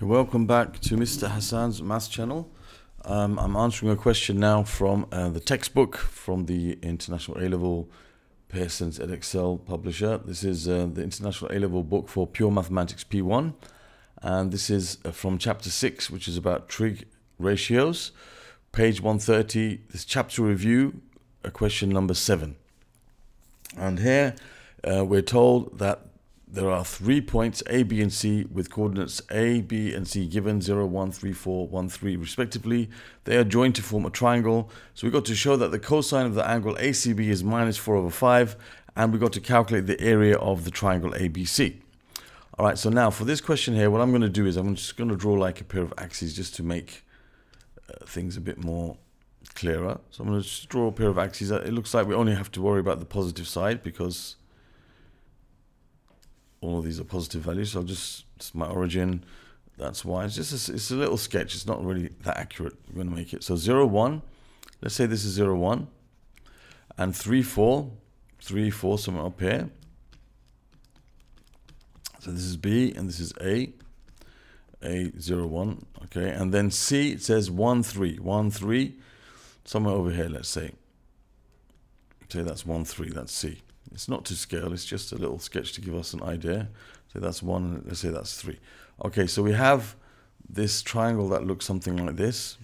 Okay, welcome back to Mr. Hassan's Maths Channel. I'm answering a question now from the textbook from the International A-Level Pearson's Edexcel publisher. This is the International A-Level book for Pure Mathematics P1. And this is from Chapter 6, which is about trig ratios. Page 130, this chapter review, question number 7. And here we're told that there are 3 points A, B, and C with coordinates A, B, and C given 0, 1, 3, 4, 1, 3 respectively. They are joined to form a triangle. So we've got to show that the cosine of the angle ACB is minus 4 over 5, and we've got to calculate the area of the triangle ABC. All right, so now for this question here, what I'm going to do is I'm just going to draw like a pair of axes just to make things a bit more clearer. So I'm going to just draw a pair of axes. It looks like we only have to worry about the positive side because all of these are positive values, so I'll just, it's my origin, that's why. It's just it's a little sketch, it's not really that accurate. We're going to make it. So 0, 1, let's say this is 0, 1, and 3, 4, 3, 4, somewhere up here. So this is B, and this is A, 0, 1, okay, and then C, it says 1, 3, 1, 3, somewhere over here, let's say. Say that's 1, 3, that's C. It's not to scale, it's just a little sketch to give us an idea. So that's 1, let's say that's 3. Okay, so we have this triangle that looks something like this.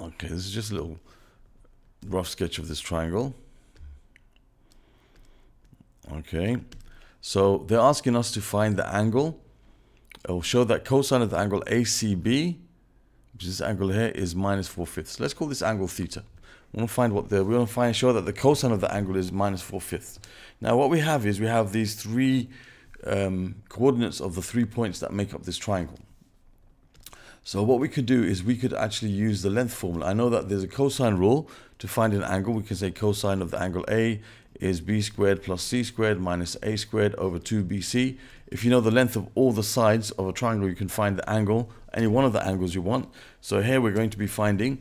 Okay, this is just a little rough sketch of this triangle. Okay, so they're asking us to find the angle. I'll show that cosine of the angle ACB, which is this angle here, is minus 4/5. Let's call this angle theta. We want to find what the, we want to find, show that the cosine of the angle is minus 4/5. Now what we have is we have these three coordinates of the 3 points that make up this triangle. So what we could do is we could actually use the length formula. I know that there's a cosine rule to find an angle. We can say cosine of the angle A is B squared plus C squared minus A squared over 2BC. If you know the length of all the sides of a triangle, you can find the angle, any one of the angles you want. So here we're going to be finding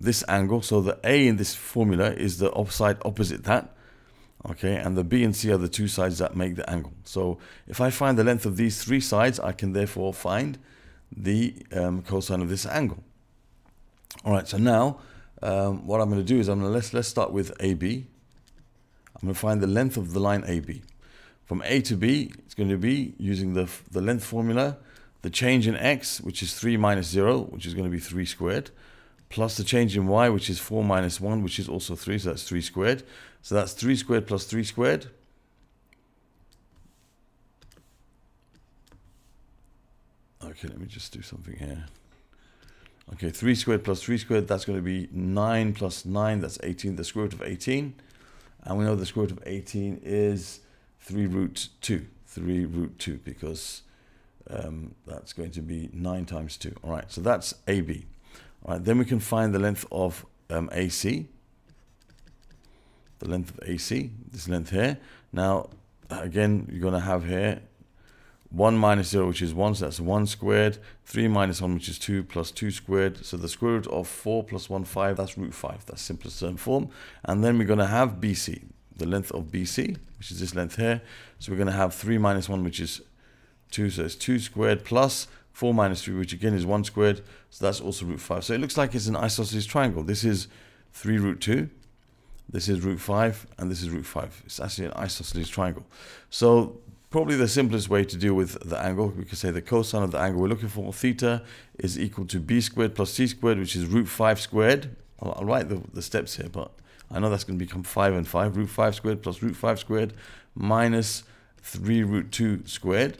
this angle. So the A in this formula is the side opposite that. Okay, and the B and C are the two sides that make the angle. So if I find the length of these three sides, I can therefore find the cosine of this angle. All right, so now what I'm going to do is I'm going to let's start with AB. I'm going to find the length of the line AB. From A to B, it's going to be using the length formula, the change in x, which is 3 minus 0, which is going to be 3 squared, plus the change in y, which is 4 minus 1, which is also 3, so that's 3 squared. So that's 3 squared plus 3 squared. Okay, let me just do something here. Okay, 3 squared plus 3 squared, that's going to be 9 plus 9, that's 18, the square root of 18. And we know the square root of 18 is 3 root 2. 3 root 2, because that's going to be 9 times 2. All right, so that's AB. All right, then we can find the length of AC. The length of AC, this length here. Now, again, you're going to have here 1 minus 0, which is 1, so that's 1 squared. 3 minus 1, which is 2, plus 2 squared. So the square root of 4 plus 1, 5, that's root 5. That's simplest term form. And then we're going to have BC, the length of BC, which is this length here. So we're going to have 3 minus 1, which is 2, so it's 2 squared, plus 4 minus 3, which again is 1 squared. So that's also root 5. So it looks like it's an isosceles triangle. This is 3 root 2. This is root 5, and this is root 5. It's actually an isosceles triangle. So probably the simplest way to deal with the angle, we could say the cosine of the angle we're looking for, theta, is equal to b squared plus c squared, which is root 5 squared. I'll write the steps here, but I know that's going to become 5 and 5. Root 5 squared plus root 5 squared minus 3 root 2 squared,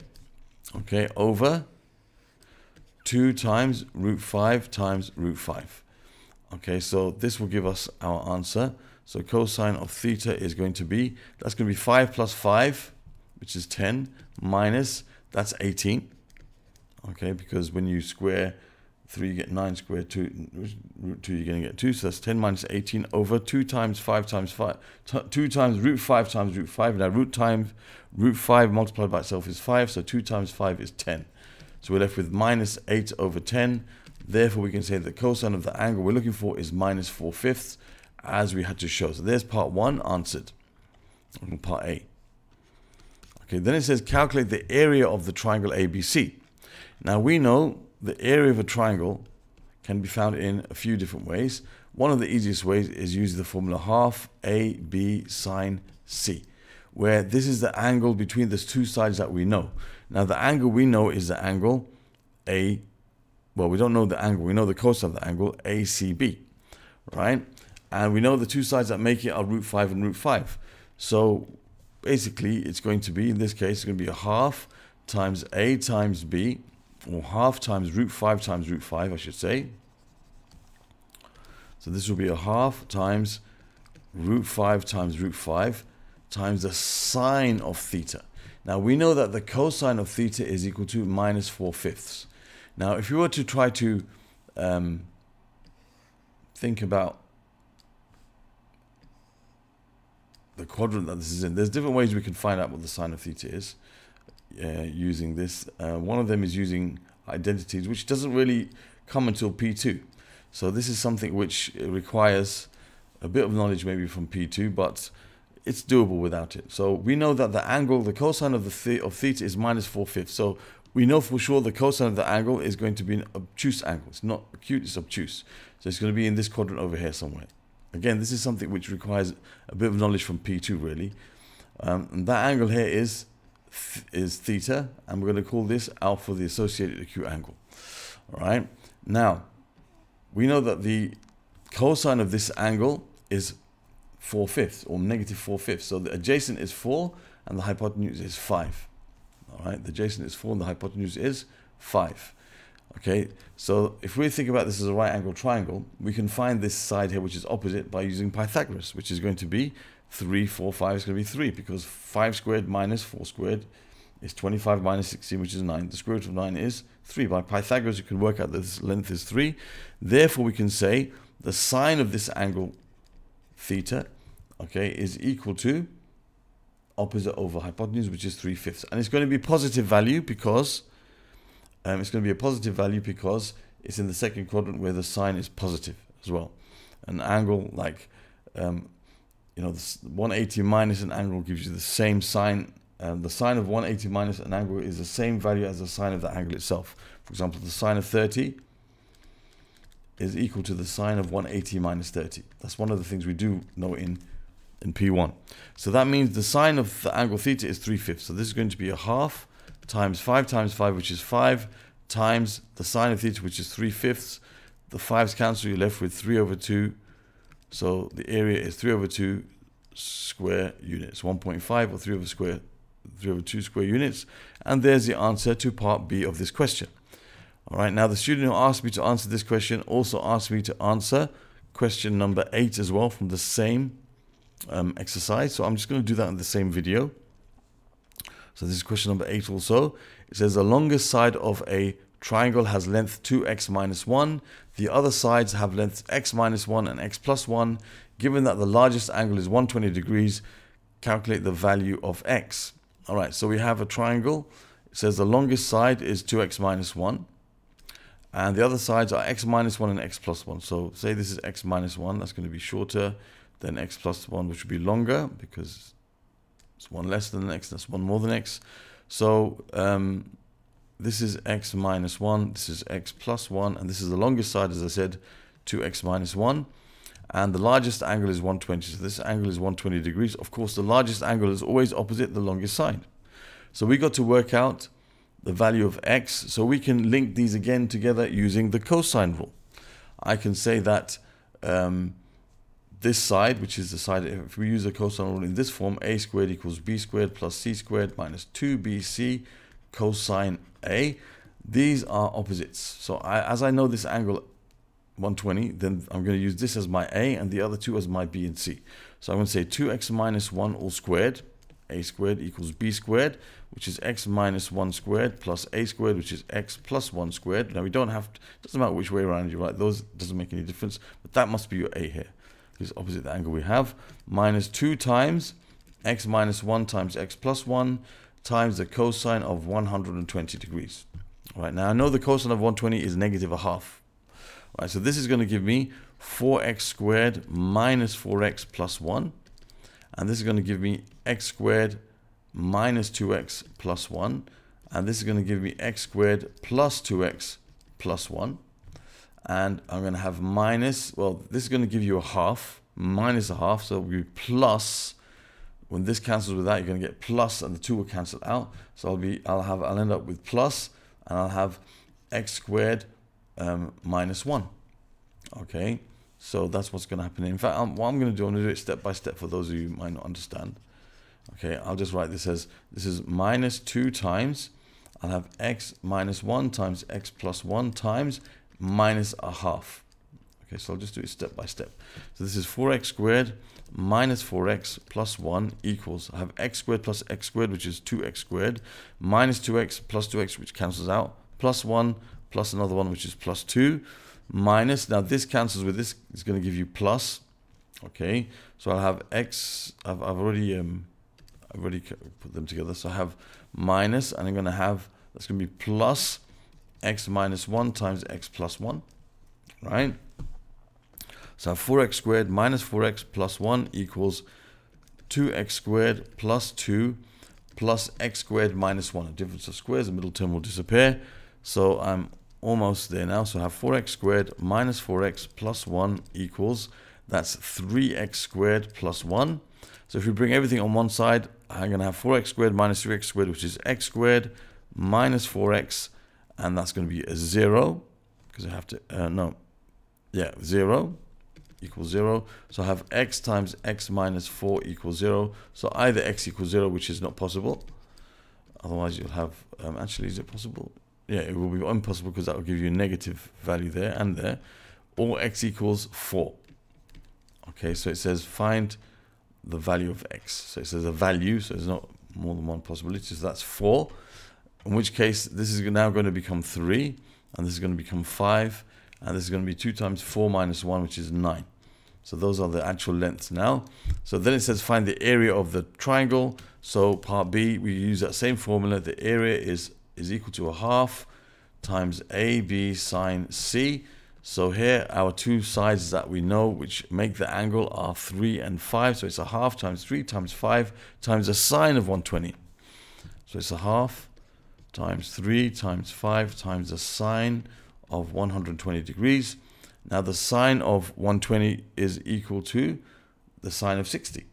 okay, over 2 times root 5 times root 5. Okay, so this will give us our answer. So cosine of theta is going to be, that's going to be 5 plus 5, which is 10, minus, that's 18. Okay, because when you square 3, you get 9 squared, 2, root 2, you're going to get 2. So that's 10 minus 18 over 2 times 5 times 5, 2 times root 5 times root 5. Now, root 5 multiplied by itself is 5, so 2 times 5 is 10. So we're left with minus 8 over 10. Therefore, we can say that cosine of the angle we're looking for is minus 4/5, as we had to show. So there's part 1 answered, part A. Okay, then it says calculate the area of the triangle ABC. Now we know the area of a triangle can be found in a few different ways. One of the easiest ways is using the formula half AB sine C, where this is the angle between the two sides that we know. Now the angle we know is the angle A, well, we don't know the angle, we know the cosine of the angle ACB, right? And we know the two sides that make it are root 5 and root 5. So basically it's going to be, in this case, it's going to be a half times A times B, or half times root 5, I should say. So this will be a half times root 5 times the sine of theta. Now we know that the cosine of theta is equal to minus 4/5. Now if you were to try to think about the quadrant that this is in, there's different ways we can find out what the sine of theta is using this. One of them is using identities, which doesn't really come until P2. So this is something which requires a bit of knowledge maybe from P2, but it's doable without it. So we know that the angle, the cosine of theta is minus 4/5. So we know for sure the cosine of the angle is going to be an obtuse angle. It's not acute, it's obtuse. So it's going to be in this quadrant over here somewhere. Again, this is something which requires a bit of knowledge from P2 really. And that angle here is theta, and we're going to call this alpha, the associated acute angle. All right. Now, we know that the cosine of this angle is 4/5 or negative 4/5. So the adjacent is 4 and the hypotenuse is 5. All right, the adjacent is 4 and the hypotenuse is 5. Okay, so if we think about this as a right angle triangle, we can find this side here, which is opposite, by using Pythagoras, which is going to be 3, 4, 5 is going to be 3, because 5 squared minus 4 squared is 25 minus 16, which is 9. The square root of 9 is 3. By Pythagoras, you can work out that this length is 3. Therefore, we can say the sine of this angle theta, okay, is equal to opposite over hypotenuse, which is 3/5. And it's going to be a positive value because it's in the second quadrant where the sine is positive as well. An angle like, you know, 180 minus an angle gives you the same sine. The sine of 180 minus an angle is the same value as the sine of the angle itself. For example, the sine of 30 is equal to the sine of 180 minus 30. That's one of the things we do know in P1. So that means the sine of the angle theta is 3/5. So this is going to be a half times 5, which is 5, times the sine of theta, which is 3/5. The 5's cancel, you're left with 3 over 2. So the area is 3 over 2 square units, 1.5 or 3 over 2 square units, and there's the answer to part B of this question. All right, now the student who asked me to answer this question also asked me to answer question number 8 as well from the same exercise, so I'm just going to do that in the same video. So this is question number 8 also. It says the longest side of a triangle has length 2x minus 1. The other sides have lengths x minus 1 and x plus 1. Given that the largest angle is 120 degrees, calculate the value of x. All right, so we have a triangle. It says the longest side is 2x minus 1. And the other sides are x minus 1 and x plus 1. So say this is x minus 1. That's going to be shorter than x plus 1, which would be longer because it's 1 less than x. That's 1 more than x. So this is x minus 1. This is x plus 1. And this is the longest side, as I said, 2x minus 1. And the largest angle is 120. So this angle is 120 degrees. Of course, the largest angle is always opposite the longest side. So we got to work out the value of x. So we can link these again together using the cosine rule. I can say that this side, which is the side, if we use the cosine rule in this form, a squared equals b squared plus c squared minus 2bc cosine a. These are opposites. So as I know this angle 120, then I'm going to use this as my a and the other two as my b and c. So I'm going to say 2x minus 1 all squared, a squared equals b squared, which is x minus 1 squared plus a squared, which is x plus 1 squared. Now we don't have to, it doesn't matter which way around you write those, doesn't make any difference, but that must be your a here, because opposite the angle we have, minus 2 times x minus 1 times x plus 1 times the cosine of 120 degrees. Right, now I know the cosine of 120 is negative a half. All right, so this is going to give me 4x squared minus 4x plus 1. And this is going to give me x squared minus 2x plus 1. And this is going to give me x squared plus 2x plus 1. And I'm going to have minus, well, this is going to give you a half, minus a half. So it will be plus, when this cancels with that, you're going to get plus and the 2 will cancel out. So I'll end up with plus, and I'll have x squared minus 1. Okay, so that's what's going to happen. In fact, what I'm going to do, I'm going to do it step by step for those of you who might not understand. Okay, I'll just write this as, this is minus 2 times, I'll have x minus 1 times x plus 1 times minus a half. Okay, so I'll just do it step by step. So this is 4x squared minus 4x plus 1 equals, I have x squared plus x squared, which is 2x squared, minus 2x plus 2x, which cancels out, plus 1 plus another one, which is plus 2, minus, now this cancels with this, it's going to give you plus. Okay, so I'll have x, I've already put them together, so I have minus, and I'm going to have, that's going to be plus x minus 1 times x plus 1, right? So 4x squared minus 4x plus 1 equals 2x squared plus 2 plus x squared minus 1. A difference of squares, the middle term will disappear. So I'm almost there now. So I have 4x squared minus 4x plus 1 equals, that's 3x squared plus 1. So if we bring everything on one side, I'm going to have 4x squared minus 3x squared, which is x squared minus 4x, and that's going to be a 0, because I have to, yeah, 0 equals 0. So I have x times x minus 4 equals 0. So either x equals 0, which is not possible. Otherwise you'll have, actually, is it possible? Yeah, it will be impossible, because that will give you a negative value there and there. Or x equals 4. Okay, so it says find the value of x. So it says a value, so there's not more than one possibility. So that's 4. In which case, this is now going to become 3, and this is going to become 5, and this is going to be 2 times 4 minus 1, which is 9. So those are the actual lengths now. So then it says find the area of the triangle. So part B, we use that same formula. The area is equal to a half times AB sine C. So here, our two sides that we know, which make the angle, are 3 and 5. So it's a half times 3 times 5 times the sine of 120. So it's a half times 3 times 5 times the sine of 120 degrees. Now the sine of 120 is equal to the sine of 60.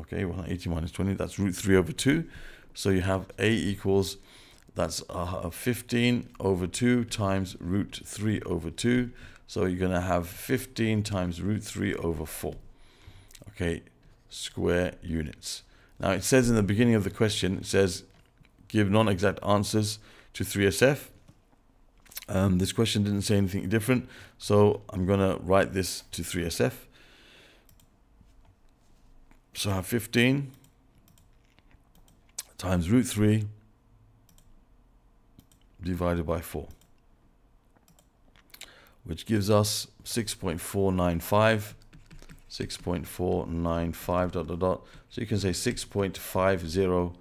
Okay, well, 80 minus 20, that's root 3 over 2. So you have A equals, that's 15 over 2 times root 3 over 2. So you're going to have 15 times root 3 over 4. Okay, square units. Now it says in the beginning of the question, it says, give non-exact answers to 3SF. This question didn't say anything different, so I'm going to write this to 3SF. So I have 15 times root 3 divided by 4, which gives us 6.495, 6.495 dot dot dot. So you can say 6.50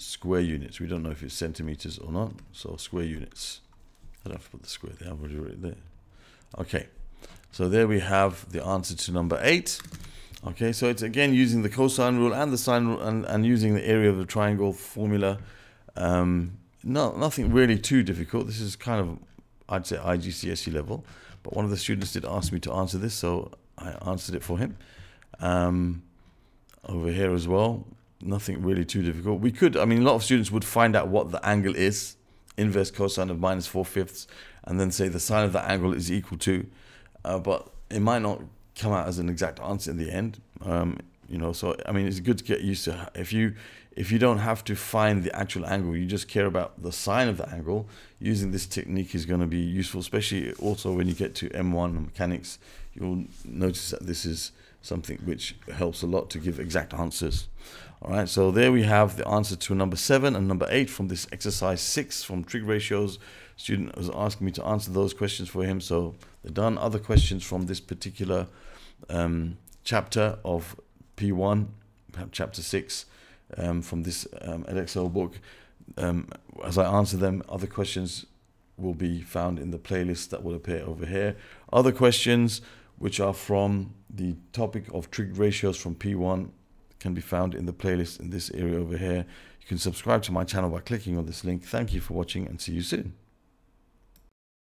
square units. We don't know if it's centimeters or not, so square units. I don't have to put the square there, I've already written it there. Okay, so there we have the answer to number 8. Okay, so it's again using the cosine rule and the sine rule, and using the area of the triangle formula. Nothing really too difficult. This is kind of, I'd say, IGCSE level, but one of the students did ask me to answer this, so I answered it for him. Over here as well, nothing really too difficult. We could, I mean, a lot of students would find out what the angle is, inverse cosine of minus 4/5, and then say the sine of that angle is equal to, but it might not come out as an exact answer in the end. You know, so I mean, it's good to get used to, if you don't have to find the actual angle, you just care about the sine of the angle. Using this technique is going to be useful, especially also when you get to M1 mechanics. You'll notice that this is something which helps a lot to give exact answers. All right, so there we have the answer to number 7 and number 8 from this exercise 6 from trig ratios. Student was asking me to answer those questions for him, so they're done. Other questions from this particular chapter of P1, chapter 6, from this Edexcel book. as I answer them, other questions will be found in the playlist that will appear over here. Other questions which are from the topic of trig ratios from P1 can be found in the playlist in this area over here. You can subscribe to my channel by clicking on this link. Thank you for watching and see you soon.